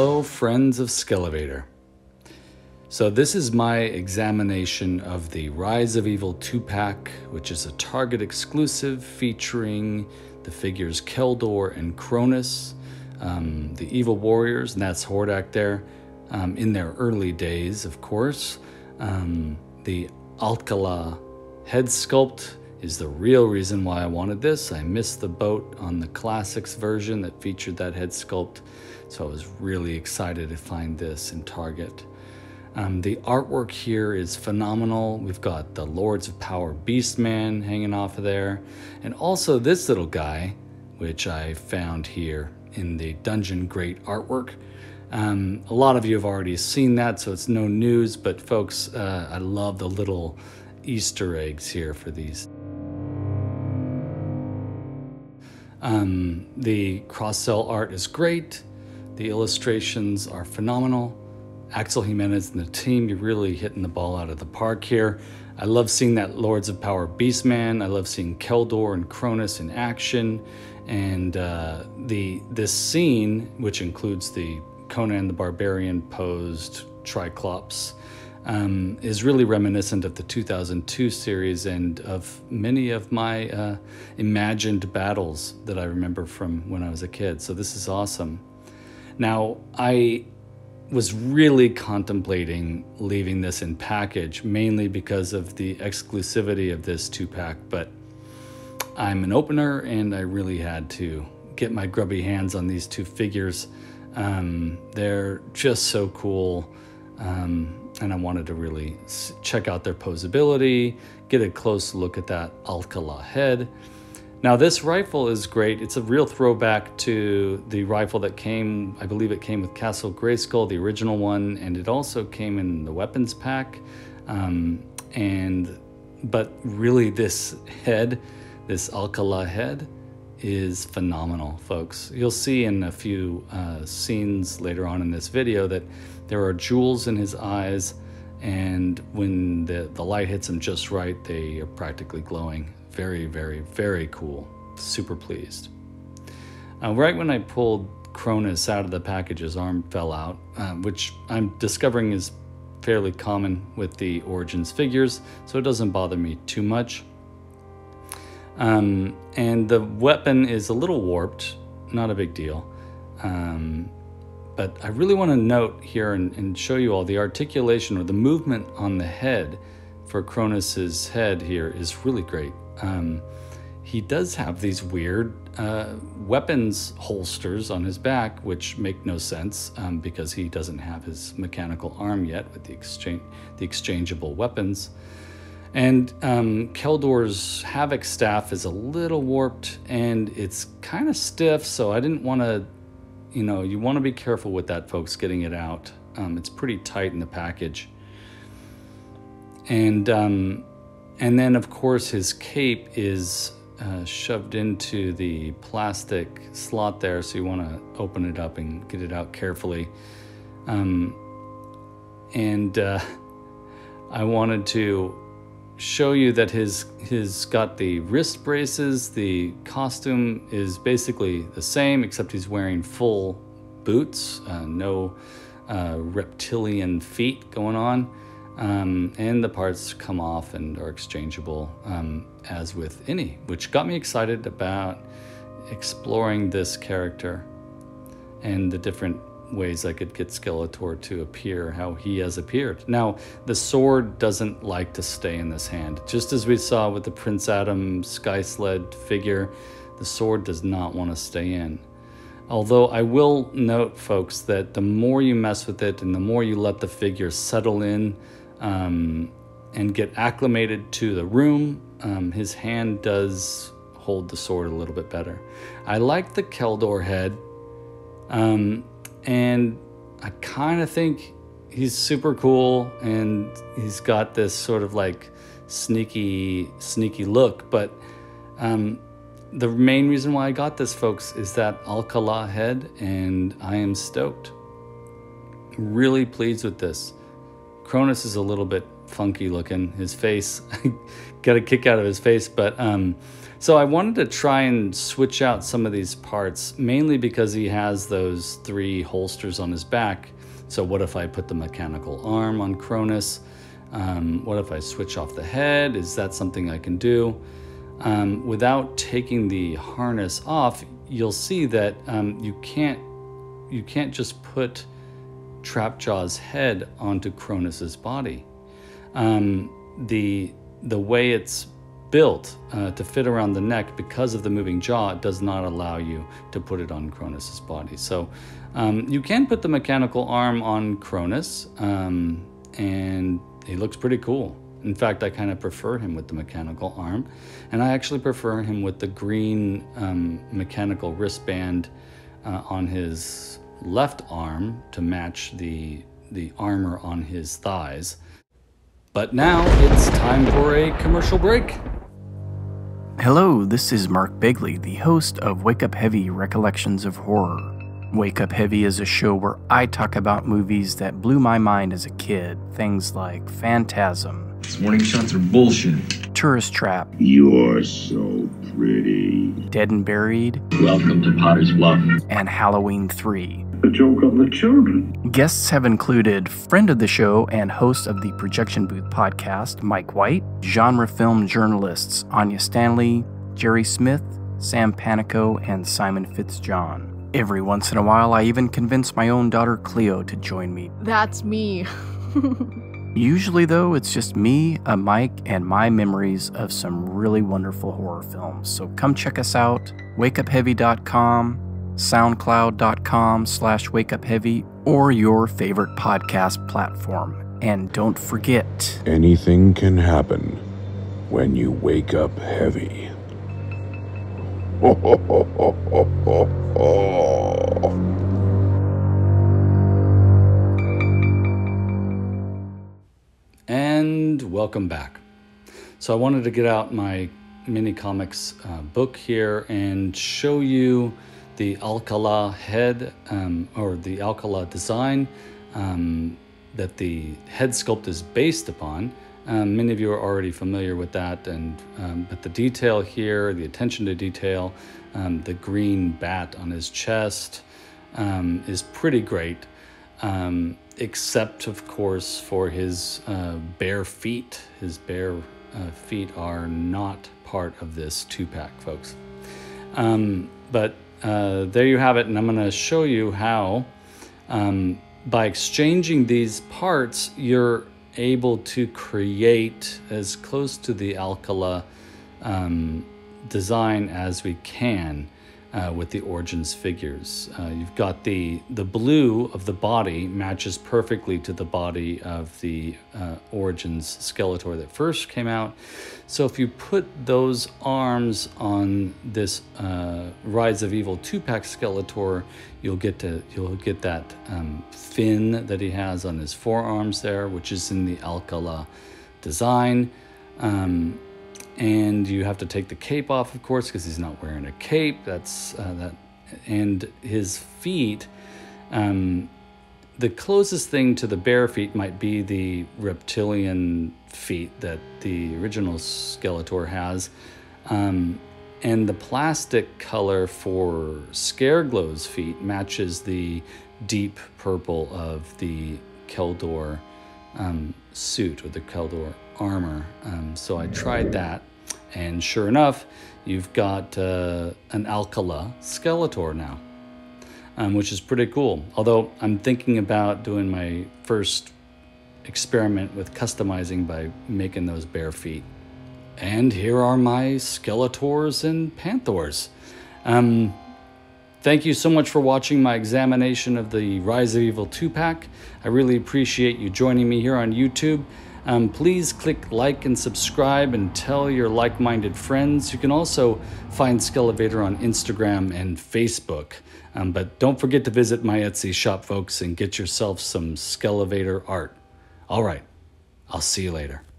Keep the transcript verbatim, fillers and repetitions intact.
Hello, friends of Skelevator. So this is my examination of the Rise of Evil two-pack, which is a Target exclusive featuring the figures Keldor and Kronis, um, the Evil Warriors, and that's Hordak there, um, in their early days, of course. Um, the Alcala head sculpt is the real reason why I wanted this. I missed the boat on the Classics version that featured that head sculpt, so I was really excited to find this in Target. Um, the artwork here is phenomenal. We've got the Lords of Power Beastman hanging off of there, and also this little guy, which I found here in the Dungeon Great artwork. Um, a lot of you have already seen that, so it's no news, but folks, uh, I love the little Easter eggs here for these. Um, the cross-sell art is great. The illustrations are phenomenal. Axel Jimenez and the team, you're really hitting the ball out of the park here. I love seeing that Lords of Power Beastman. I love seeing Keldor and Kronis in action. And uh, the this scene, which includes the Conan the Barbarian posed Triclops, um, is really reminiscent of the two thousand two series and of many of my uh, imagined battles that I remember from when I was a kid. So this is awesome. Now, I was really contemplating leaving this in package, mainly because of the exclusivity of this two-pack, but I'm an opener and I really had to get my grubby hands on these two figures. Um, they're just so cool, um, and I wanted to really check out their posability, get a close look at that Alcala head. Now this rifle is great. It's a real throwback to the rifle that came, I believe it came with Castle Grayskull, the original one, and it also came in the weapons pack. Um, and but really this head, this Alcala head, is phenomenal, folks. You'll see in a few uh, scenes later on in this video that there are jewels in his eyes, and when the, the light hits them just right, they are practically glowing. Very, very, very cool. Super pleased. Uh, right when I pulled Kronis out of the package, his arm fell out, uh, which I'm discovering is fairly common with the Origins figures, so it doesn't bother me too much. Um, and the weapon is a little warped, not a big deal. Um, but I really want to note here and, and show you all the articulation or the movement on the head for Kronis's head here is really great. Um, he does have these weird uh, weapons holsters on his back, which make no sense um, because he doesn't have his mechanical arm yet with the exchange, the exchangeable weapons. And um, Keldor's Havoc staff is a little warped and it's kind of stiff, so I didn't want to, you know, you want to be careful with that, folks, getting it out. Um, it's pretty tight in the package. And um, and then, of course, his cape is uh, shoved into the plastic slot there, so you want to open it up and get it out carefully. Um, and uh, I wanted to show you that his his got the wrist braces. The costume is basically the same, except he's wearing full boots, uh, no uh, reptilian feet going on. Um, and the parts come off and are exchangeable, um, as with any, which got me excited about exploring this character and the different ways I could get Skeletor to appear, how he has appeared. Now, the sword doesn't like to stay in this hand. Just as we saw with the Prince Adam Sky Sled figure, the sword does not want to stay in. Although I will note, folks, that the more you mess with it and the more you let the figure settle in, Um, and get acclimated to the room, um, his hand does hold the sword a little bit better. I like the Keldor head, um, and I kind of think he's super cool, and he's got this sort of like sneaky, sneaky look, but um, the main reason why I got this, folks, is that Alcala head, and I am stoked. Really pleased with this. Kronis is a little bit funky looking. His face, got a kick out of his face, but um, So I wanted to try and switch out some of these parts, mainly because he has those three holsters on his back. So what if I put the mechanical arm on Kronis? Um, what if I switch off the head? Is that something I can do? Um, without taking the harness off, you'll see that um, you can't you can't just put Trapjaw's head onto Kronis's body. Um, the the way it's built uh, to fit around the neck, because of the moving jaw, it does not allow you to put it on Kronis's body. So um, you can put the mechanical arm on Kronis, um, and he looks pretty cool. In fact, I kind of prefer him with the mechanical arm, and I actually prefer him with the green um, mechanical wristband uh, on his left arm to match the the armor on his thighs. But now it's time for a commercial break. Hello, this is Mark Bigley, the host of Wake Up Heavy, Recollections of Horror. Wake Up Heavy is a show where I talk about movies that blew my mind as a kid. Things like Phantasm. These warning shots are bullshit. Tourist Trap. You're so pretty. Dead and Buried. Welcome to Potter's Bluff. And Halloween three. A joke on the children. Guests have included friend of the show and host of the Projection Booth podcast, Mike White, genre film journalists Anya Stanley, Jerry Smith, Sam Panico, and Simon Fitzjohn. Every once in a while, I even convince my own daughter Cleo to join me. That's me. Usually, though, it's just me, a mic, and my memories of some really wonderful horror films. So come check us out, wake up heavy dot com. SoundCloud.com slash wakeupheavy, or your favorite podcast platform. And don't forget, anything can happen when you wake up heavy. Ho, ho, ho, ho, ho, ho, ho. And welcome back. So I wanted to get out my mini comics uh, book here and show you the Alcala head, um, or the Alcala design um, that the head sculpt is based upon. Um, many of you are already familiar with that, and um, but the detail here, the attention to detail, um, the green bat on his chest um, is pretty great, um, except of course for his uh, bare feet. His bare uh, feet are not part of this two-pack, folks. Um, but Uh, there you have it, and I'm going to show you how, um, by exchanging these parts, you're able to create as close to the Alcala um, design as we can uh, with the Origins figures. Uh, you've got the, the blue of the body matches perfectly to the body of the uh, Origins Skeletor that first came out. So if you put those arms on this uh, Rise of Evil two-pack Skeletor, you'll get to you'll get that um, fin that he has on his forearms there, which is in the Alcala design. Um, and you have to take the cape off, of course, because he's not wearing a cape. That's uh, that, and his feet. Um, The closest thing to the bare feet might be the reptilian feet that the original Skeletor has. Um, and the plastic color for Scareglow's feet matches the deep purple of the Keldor um, suit, or the Keldor armor. Um, so I tried that, and sure enough, you've got uh, an Alcala Skeletor now. Um, which is pretty cool. Although I'm thinking about doing my first experiment with customizing by making those bare feet. And here are my Skeletors and Panthors. Um, thank you so much for watching my examination of the Rise of Evil two-pack. I really appreciate you joining me here on YouTube. Um, please click like and subscribe and tell your like-minded friends. You can also find Skelevator on Instagram and Facebook. Um, but don't forget to visit my Etsy shop, folks, and get yourself some Skelevator art. All right, I'll see you later.